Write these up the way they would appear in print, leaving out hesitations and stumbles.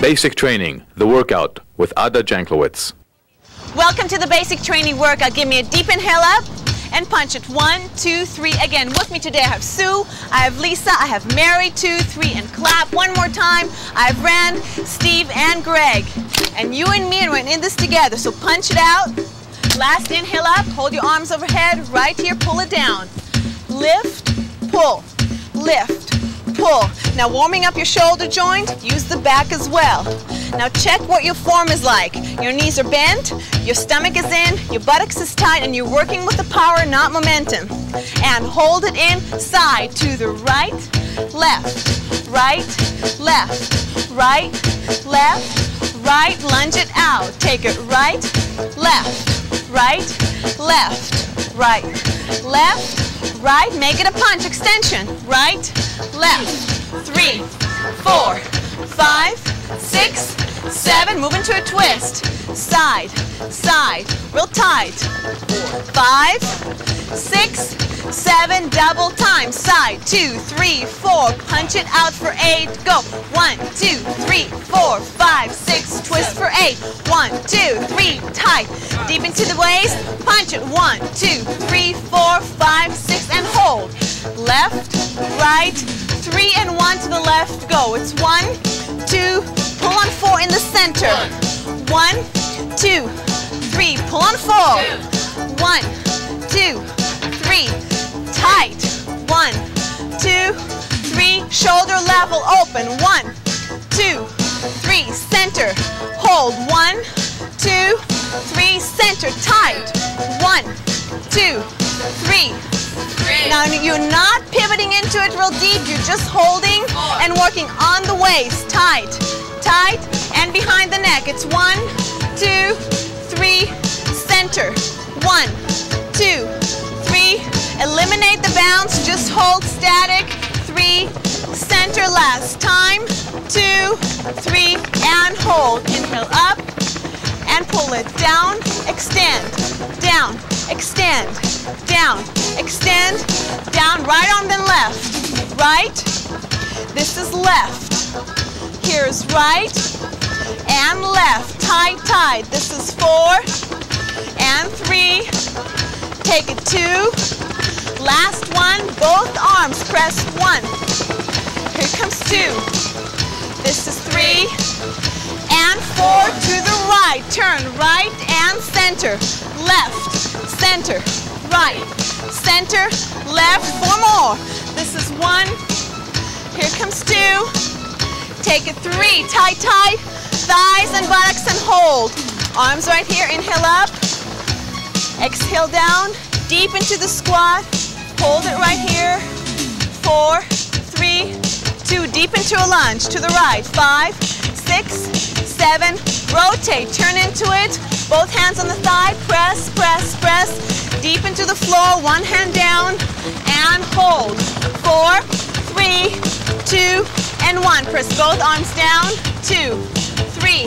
Basic Training, The Workout with Ada Janklowitz. Welcome to the Basic Training Workout. Give me a deep inhale up and punch it. 1, 2, 3. Again, with me today I have Sue, I have Lisa, I have Mary. 2, 3, and clap. One more time. I have Rand, Steve, and Greg. And you and me, and we're in this together. So punch it out. Last inhale up. Hold your arms overhead. Right here. Pull it down. Lift, pull. Lift, pull. Now warming up your shoulder joint, use the back as well. Now check what your form is like. Your knees are bent, your stomach is in, your buttocks is tight, and you're working with the power, not momentum. And hold it in, side to the right, left, right, left, right, left, right. Lunge it out. Take it right, left, right, left, right, left, right. Make it a punch extension. Right, left, 3, 4, 5, 6, 7, move into a twist, side, side, real tight, 5, 6, 7, double time, side, 2, 3, 4, punch it out for 8, go, 1, 2, 3, 4, 5, 6, twist for 8, 1, 2, 3, tight, deep into the waist, punch it, 1, 2, 3, 4, 5, 6, and hold, left, right, 3 and 1 to the left, go, it's 1, 2, pull on 4 in the center. 1, 2, 3. Pull on 4. 1, 2, 3. Tight. 1, 2, 3. Shoulder level open. 1, 2, 3. Center. Hold. 1, 2, 3. Center. Tight. 1, 2, 3. Now you're not pivoting into it real deep. You're just holding and working on the waist. Tight, tight, and behind the neck. It's 1, 2, 3, center. 1, 2, 3. Eliminate the bounce. Just hold static. 3, center. Last time. 2, 3, and hold. Inhale up and pull it down. Extend. Down. Extend. Down. Extend. Down. Right arm then left. Right. This is left. Here is right and left. Tight, tight. This is 4 and 3. Take it 2. Last one. Both arms. Press 1. Here comes 2. This is 3 and 4 to the right. Turn right and center. Left, center, right, center, left. 4 more. This is 1. Here comes 2. Take it 3. Tight, tight. Thighs and buttocks and hold. Arms right here. Inhale up. Exhale down. Deep into the squat. Hold it right here. 4, 3, 2. Deep into a lunge. To the right. 5, 6, 7. Rotate. Turn into it. Both hands on the thigh. Press, press, press. Deep into the floor. One hand down. And hold. 4, 3, 2, and 1. Press both arms down. 2, 3,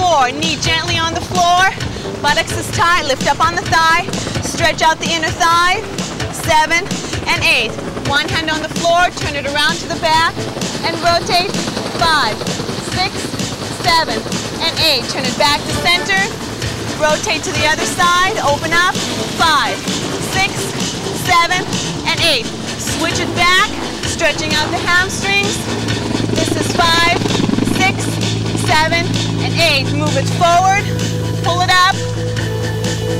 4. Knee gently on the floor. Buttocks is tight. Lift up on the thigh. Stretch out the inner thigh. 7 and 8. One hand on the floor. Turn it around to the back. And rotate. 5, 6, 7, and 8. Turn it back to center. Rotate to the other side. Open up. 5, 6, 7, and 8. Switch it back. Stretching out the hamstrings. This is 5, 6, 7, and 8. Move it forward. Pull it up.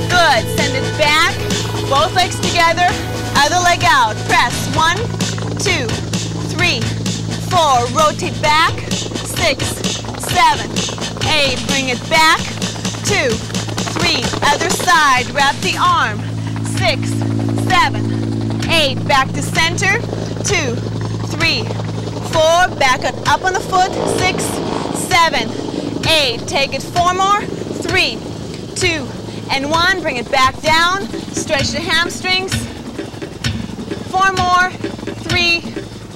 Good. Send it back. Both legs together. Other leg out. Press. 1, 2, 3, 4. Rotate back. 6, 7, 8. Bring it back. 2, 3. Other side. Wrap the arm. 6, 7, 8. Back to center. 2, 3, 4, back up on the foot, 6, 7, 8, take it 4 more, 3, 2, and 1, bring it back down, stretch the hamstrings, 4 more, 3,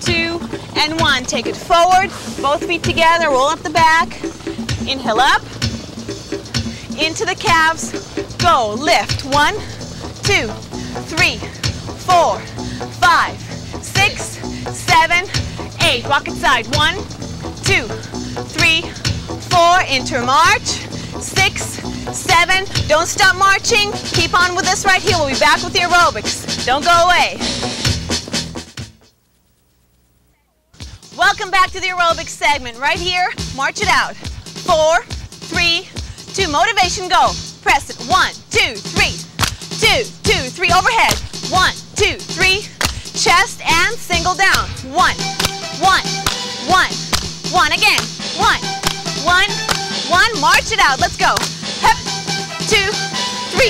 2, and 1, take it forward, both feet together, roll up the back, inhale up, into the calves, go, lift, 1, 2, 3, 4, 5, 6, 7, 8. Rock it side. 1, 2, 3, 4, intermarch, 6, 7, don't stop marching, keep on with this right here, we'll be back with the aerobics, don't go away. Welcome back to the aerobics segment, right here, march it out, 4, 3, 2, motivation, go, press it, 1, 2, 3, 2, 2, 3, overhead, 1, 2, 3, chest and single down, 1, 1, 1, 1, again, 1, 1, 1, march it out, let's go, hep, 2, 3,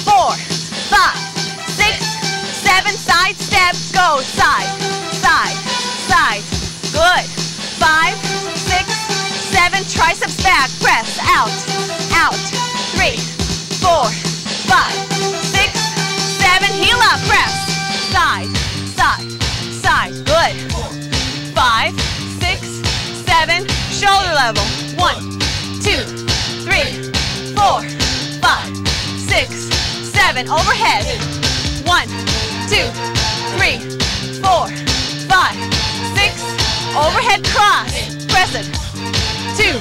4, 5, 6, 7, side step, go, side, side, side, good, 5, 6, 7, triceps back, press, out, out, 3, 4, 5, 6, 7, heel up, press, side, side, side, good, 5, 6, 7, shoulder level, 1, 2, 3, 4, 5, 6, 7, overhead, 1, 2, 3, 4, 5, 6, overhead cross, press it, 2,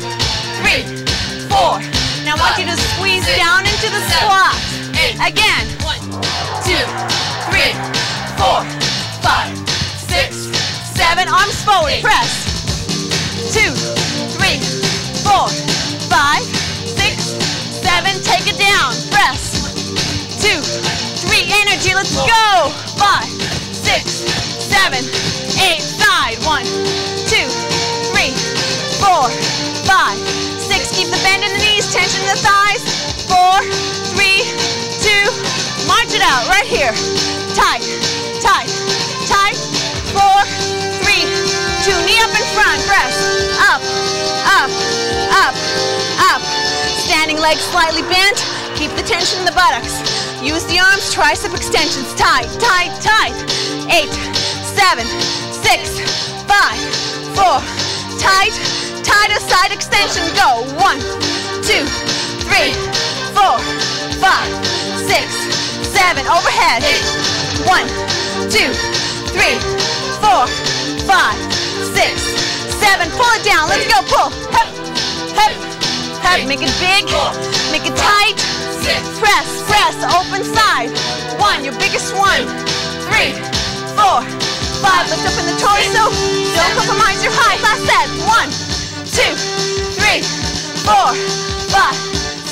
3, 4, now I want you to squeeze down into the squat, again, 1, 2, 3, 4, 5, 6, 7, arms forward, press, 2, 3, 4, 5, 6, 7, take it down, press, 2, 3, energy, let's go, 5, 6, 7, 8, side, 1, 2, 3, 4, 5, 6, keep the bend in the knees, tension in the thighs, 4, 3, 2, march it out, right here, tight, tight, tight, 4, 3, 2, knee up in front, press, up, up, up, up, standing legs slightly bent, keep the tension in the buttocks, use the arms, tricep extensions, tight, tight, tight, 8, 7, 6, 5, 4, tight, tighter side extension, go, 1, 2, 3, 4, 5, 6, 7, overhead, 1, 2, 3, 4, 5, 6, 7, pull it down, let's go, pull, hop, hop, hop, make it big, make it tight, press, press, open side, 1, your biggest one, 3, 4, 5, lift up in the torso, don't compromise your height, last set, 1, 2, 3, 4, 5,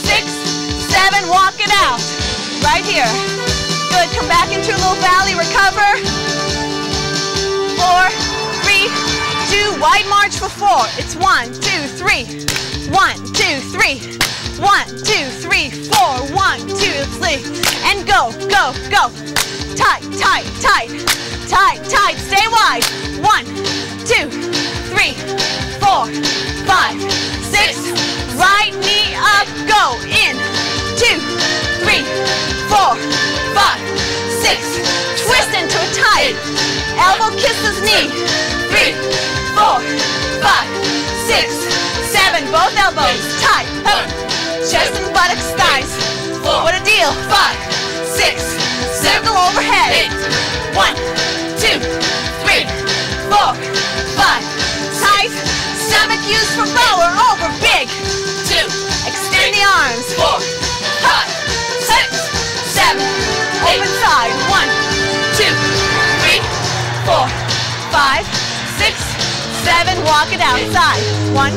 6, 7, walk it out, right here, good, come back into a little valley, recover, 4, 3, 2, wide march for 4, it's 1, 2, 3, 1, 2, 3, 1, 2, 3, 4, 1, 2, 3, and go, go, go, tight, tight, tight, tight, tight, stay wide, 1, 2, 3, 4, 5, 6, right knee up, go, in, 2, 3, 4, 5, 6, twist into a tight, elbow kisses knee, 3, 4, 5, 6, 7, both elbows, tight, up, chest and buttocks, thighs, what a deal, 5, 6, 7, circle overhead, 1, 2, 3, 4, 5, tight, stomach use for power, over, big, 2, extend the arms, 4, 5, 6, 7, open side, 1, 2, 3, 4, 5, 6, 7, walk it outside, 1,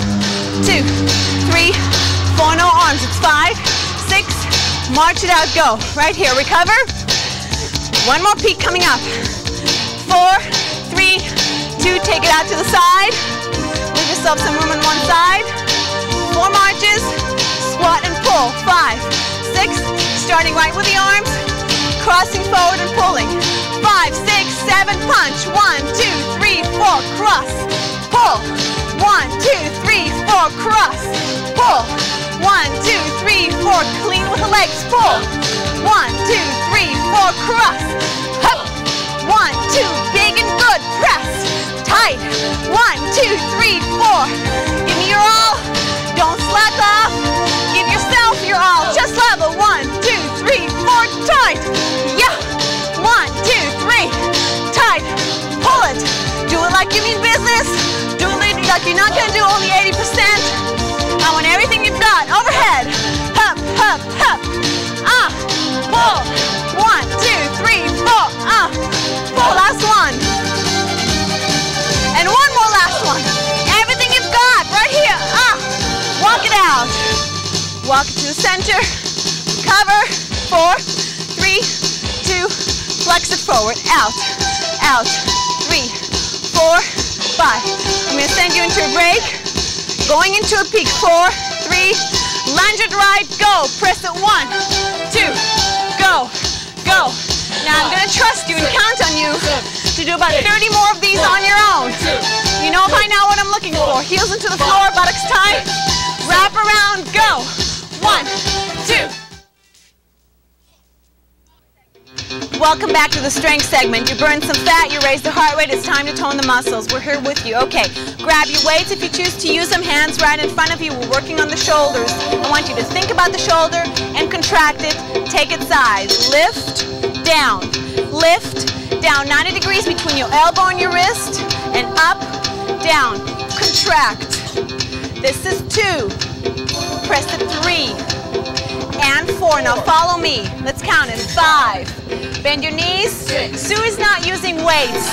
2, 3, 4, no arms, it's 5, 6, march it out, go, right here, recover, one more peak coming up, 4, 3, 2, take it out to the side, leave yourself some room on one side, 4 marches, squat and pull, 5, 6, starting right with the arms, crossing forward and pulling, 5, 6, 7, punch, 1, 2, 3, 4, cross, pull, 1, 2, 3, 4, cross, pull, 1, 2, 3, 4, clean with the legs, pull, 1, 2, 3, 4, cross, hop, 1, 2, big and good, press, tight, 1, 2, 3, 4, give me your all, don't slack off, give yourself your all, just level, 1, 2, 3, 4, tight, yeah, 1, 2, 3, tight, pull it, do it like you mean business, do it like like you're not gonna do only 80%. I want everything you've got. Overhead. Hup, hup, hup. Pull. 1, 2, 3, 4. Pull. Last one. And one more last one. Everything you've got right here. Walk it out. Walk it to the center. Cover. 4, 3, 2. Flex it forward. Out. Out. 3, 4, 5. I'm going to send you into a break. Going into a peak. 4, 3. Lunge it right. Go. Press it. 1, 2. Go. Go. Now I'm going to trust you and count on you to do about 30 more of these on your own. You know by now what I'm looking for. Heels into the floor. Buttocks tight. Wrap around. Go. 1, 2. Welcome back to the strength segment. You burned some fat, you raised the heart rate, it's time to tone the muscles. We're here with you. Okay, grab your weights if you choose to use them, hands right in front of you. We're working on the shoulders. I want you to think about the shoulder and contract it, take its size. Lift, down, lift, down. 90 degrees between your elbow and your wrist, and up, down, contract. This is 2, press the 3, and 4. Now follow me. Let's count in 5. Bend your knees. 6. Sue is not using weights.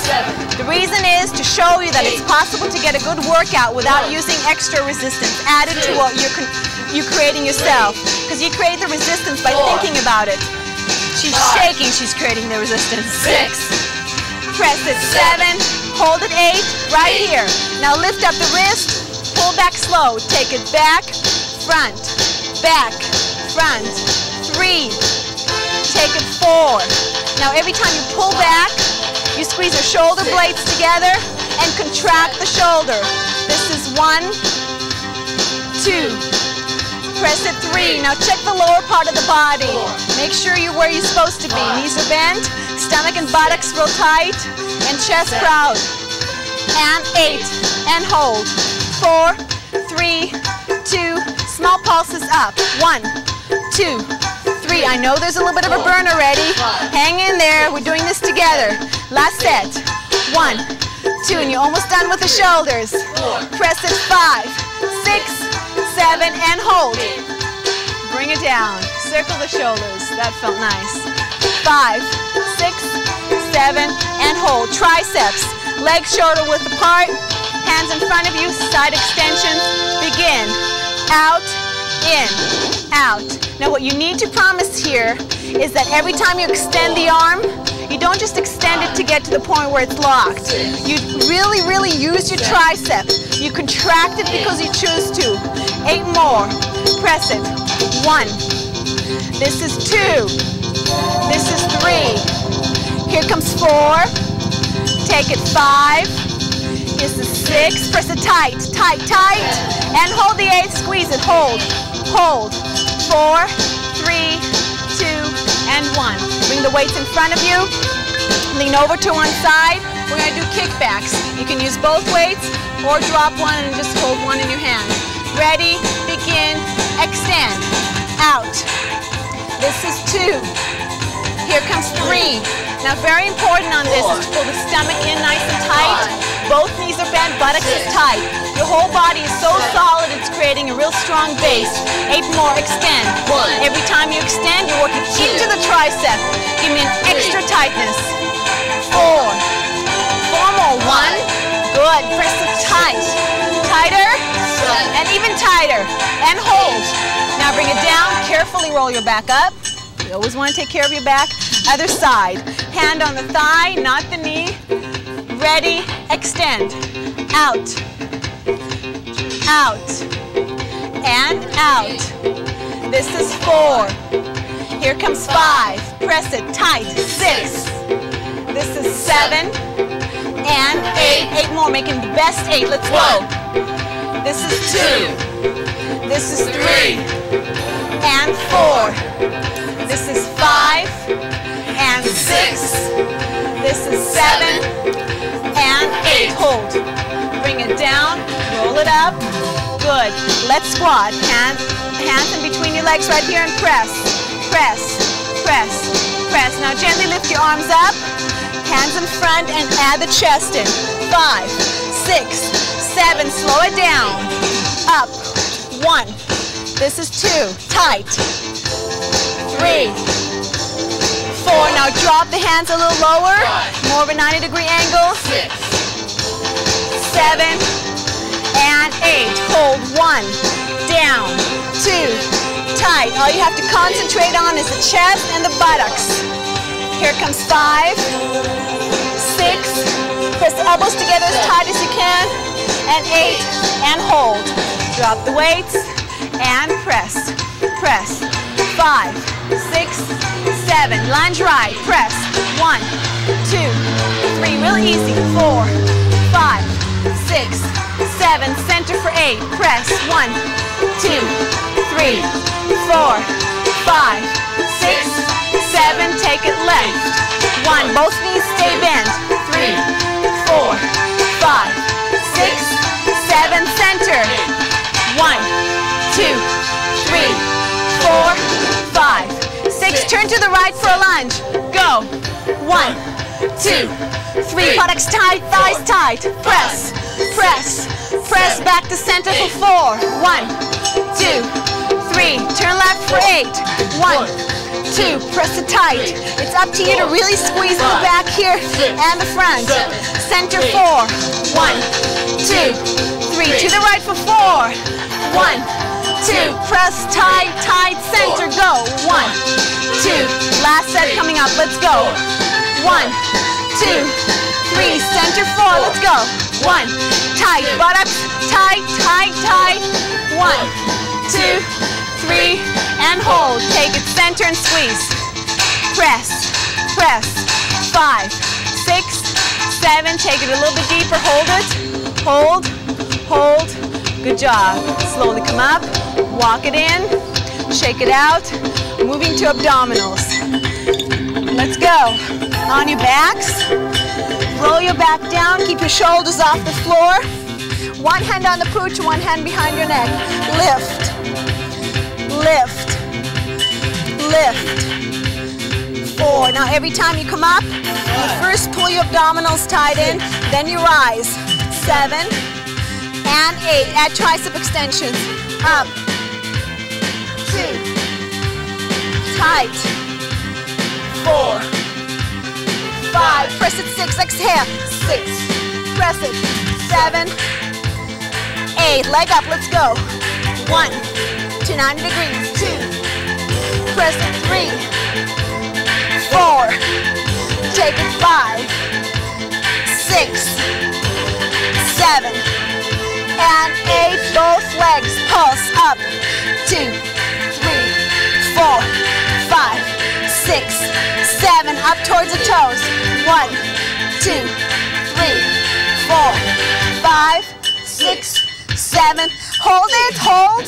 7. The reason is to show you that 8. It's possible to get a good workout without 9. Using extra resistance added 2. To what you're creating yourself. Because you create the resistance by 4. Thinking about it. She's 5. Shaking. She's creating the resistance. 6. Press it. 7. Hold it. 8. Right 8. Here. Now lift up the wrist. Pull back slow. Take it back. Front. Back. Front, 3, take it 4. Now every time you pull back, you squeeze your shoulder blades together and contract the shoulder. This is 1, 2, press it 3. Now check the lower part of the body. Make sure you're where you're supposed to be. Knees are bent, stomach and buttocks real tight, and chest proud. And 8, and hold. 4, 3, 2, small pulses up. 1, 2, 3. I know there's a little bit of a burn already. Hang in there. We're doing this together. Last set. 1, 2, and you're almost done with the shoulders. Press it. 5, 6, 7, and hold. Bring it down. Circle the shoulders. That felt nice. 5, 6, 7, and hold. Triceps. Legs shoulder width apart. Hands in front of you. Side extension. Begin. Out, in, out. Now what you need to promise here is that every time you extend the arm, you don't just extend it to get to the point where it's locked. You really, really use your tricep. You contract it because you choose to. 8 more. Press it. 1. This is 2. This is 3. Here comes 4. Take it 5. This is 6. Press it tight, tight, tight. And hold the 8. Squeeze it. Hold. Hold. 4, 3, 2, and 1. Bring the weights in front of you. Lean over to one side. We're going to do kickbacks. You can use both weights or drop one and just hold one in your hand. Ready, begin, extend. Out. This is 2. Here comes 3. Now very important on this is to pull the stomach in nice and tight. Both knees are bent, buttocks is tight. Your whole body is so solid, it's creating a real strong base. 8 more, extend. 1. Every time you extend, you're working into the tricep. Give me an extra tightness. 4 more, 1. Good, press it tight. Tighter, and even tighter. And hold. Now bring it down, carefully roll your back up. You always want to take care of your back. Other side. Hand on the thigh, not the knee. Ready, extend, out, out, and out. This is 4. Here comes 5. Press it tight. 6. This is 7 and 8. 8 more, making the best 8. Let's go. This is 2. This is 3 and 4. This is 5 and 6. This is 7. And 8. Hold. Bring it down. Roll it up. Good. Let's squat. Hands in between your legs right here and press. Press. Press. Press. Now gently lift your arms up. Hands in front and add the chest in. 5, 6, 7. 7, slow it down. Up, 1, this is 2, tight, 3, 4, now drop the hands a little lower, more of a 90-degree angle, 6, 7, and 8, hold, 1, down, 2, tight. All you have to concentrate on is the chest and the buttocks. Here comes 5, 6, press the elbows together as tight as you can, and 8, and hold. Drop the weights, and press, press. 5, 6, 7, lunge right, press. 1, 2, 3, real easy. 4, 5, 6, 7, center for 8, press. 1, 2, 3, 4, 5, 6, 7, take it left. 1, both knees stay bent. 3, 4, 5, 6, 7, center. 1, 2, 3, 4, 5, 6, turn to the right for a lunge. Go. 1, 2, 3, buttocks tight, thighs tight. Press, press, press, back to center for 4. 1, 2, 3, turn left for 8. 1, 2, press it tight. It's up to you to really squeeze the back here and the front. Center 4. 1, 2, 3. To the right for 4. 1, 2. Press tight, tight, center. Go. 1, 2. Last set coming up. Let's go. 1, 2, 3. Center 4. Let's go. 1. Tight. Buttocks. Tight, tight, tight. 1, 2, 3. And hold. Take it center and squeeze. Press, press. 5, 6, 7. Take it a little bit deeper. Hold it. Hold, hold. Good job. Slowly come up. Walk it in. Shake it out. Moving to abdominals. Let's go. On your backs. Roll your back down. Keep your shoulders off the floor. One hand on the pooch, one hand behind your neck. Lift. Lift, lift, 4. Now every time you come up, you first pull your abdominals tight in, then you rise. 7 and 8. Add tricep extensions. Up, 2, tight, 4, 5. Press it, 6. Exhale, 6. Press it, 7, 8. Leg up. Let's go. 1. 90 degrees, 2, press it, 3, 4, take it, 5, 6, 7, and 8, both legs, pulse, up, 2, 3, 4, 5, 6, 7, up towards the toes, 1, 2, 3, 4, 5, 6, 7, hold it, hold.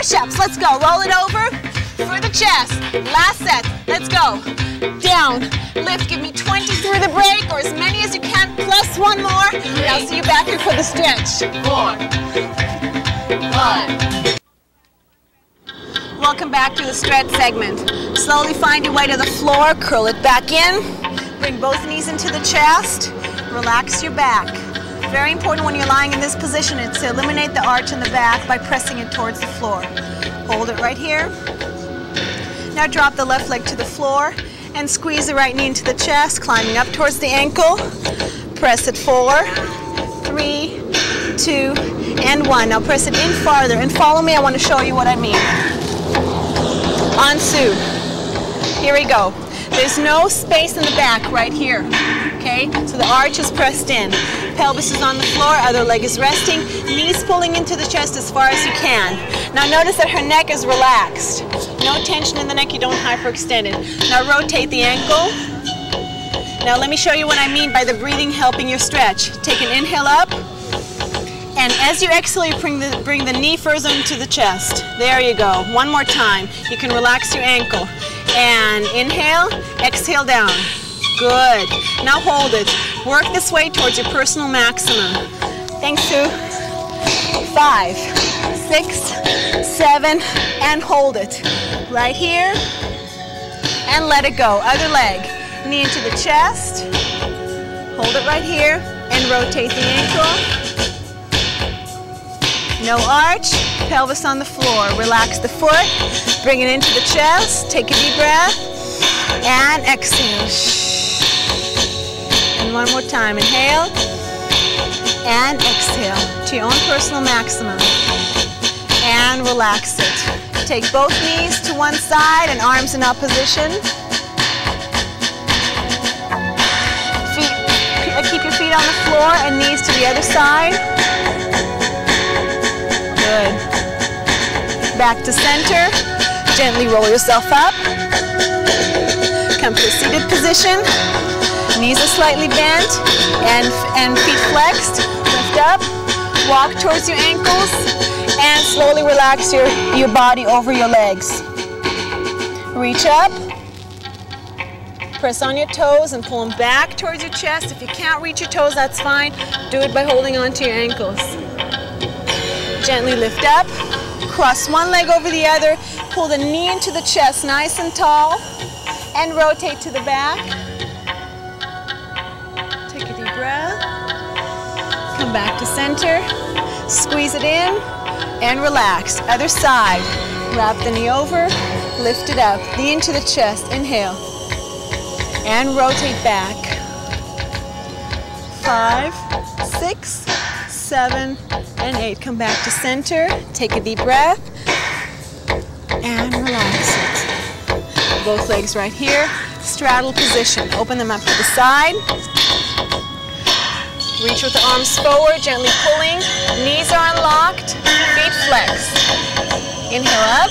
Push-ups, let's go. Roll it over through the chest. Last set, let's go. Down, lift, give me 20 through the break, or as many as you can, plus 1 more. And I'll see you back here for the stretch. 4, 5. Welcome back to the stretch segment. Slowly find your way to the floor, curl it back in, bring both knees into the chest, relax your back. Very important when you're lying in this position is to eliminate the arch in the back by pressing it towards the floor. Hold it right here. Now drop the left leg to the floor and squeeze the right knee into the chest, climbing up towards the ankle. Press it 4, 3, 2, and 1. Now press it in farther and follow me. I want to show you what I mean. Ansu. Here we go. There's no space in the back right here. Okay? So the arch is pressed in. Pelvis is on the floor, other leg is resting, knees pulling into the chest as far as you can. Now notice that her neck is relaxed. No tension in the neck, you don't hyperextend it. Now rotate the ankle. Now let me show you what I mean by the breathing helping your stretch. Take an inhale up, and as you exhale, you bring the knee further into the chest. There you go. One more time. You can relax your ankle. And inhale, exhale down. Good. Now hold it. Work this way towards your personal maximum. Thanks, Sue. 5, 6, 7, and hold it. Right here. And let it go. Other leg. Knee into the chest. Hold it right here. And rotate the ankle. No arch, pelvis on the floor. Relax the foot, bring it into the chest, take a deep breath, and exhale. And one more time, inhale, and exhale to your own personal maximum. And relax it. Take both knees to one side and arms in opposition. Keep your feet on the floor and knees to the other side. Good. Back to center. Gently roll yourself up. Come to a seated position. Knees are slightly bent and feet flexed. Lift up. Walk towards your ankles and slowly relax your body over your legs. Reach up. Press on your toes and pull them back towards your chest. If you can't reach your toes, that's fine. Do it by holding on to your ankles. Gently lift up. Cross one leg over the other. Pull the knee into the chest nice and tall. And rotate to the back. Take a deep breath. Come back to center. Squeeze it in. And relax. Other side. Wrap the knee over. Lift it up. Knee into the chest. Inhale. And rotate back. 5, 6, 7, and 8. Come back to center. Take a deep breath. And relax it. Both legs right here. Straddle position. Open them up to the side. Reach with the arms forward, gently pulling. Knees are unlocked. Feet flexed. Inhale up.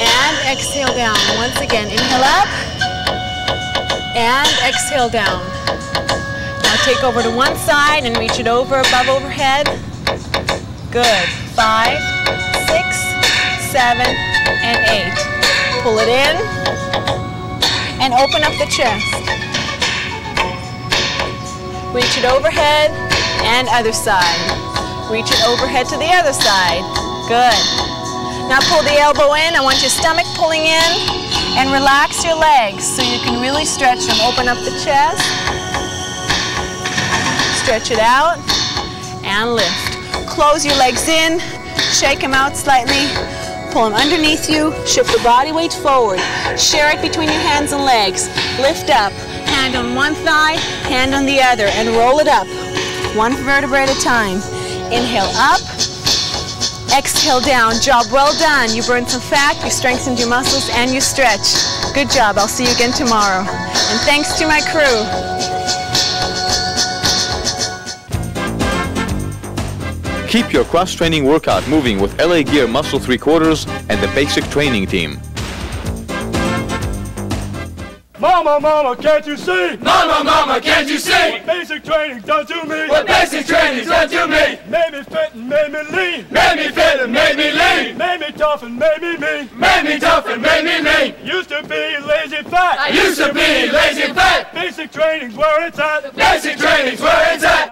And exhale down. Once again, inhale up. And exhale down. Now take over to one side and reach it over, above, overhead. Good. 5, 6, 7, and 8. Pull it in. And open up the chest. Reach it overhead and other side. Reach it overhead to the other side. Good. Now pull the elbow in. I want your stomach pulling in. And relax your legs so you can really stretch them. Open up the chest. Stretch it out. And lift. Close your legs in. Shake them out slightly. Pull them underneath you. Shift the body weight forward. Share it between your hands and legs. Lift up. Hand on one thigh, hand on the other. And roll it up. One vertebra at a time. Inhale up. Exhale down. Job well done. You burned some fat, you strengthened your muscles, and you stretch. Good job. I'll see you again tomorrow. And thanks to my crew. Keep your cross-training workout moving with LA Gear Muscle 3/4 and the Basic Training Team. Mama, mama, can't you see? Mama, mama, can't you see? What basic training done to me? What basic training's done to me? Made me fit and made me lean. Made me fit and made me lean. Made me tough and made me mean. Made me tough and made me mean. Used to be lazy fat. I used to be lazy fat. Basic training's where it's at. Basic training's where it's at.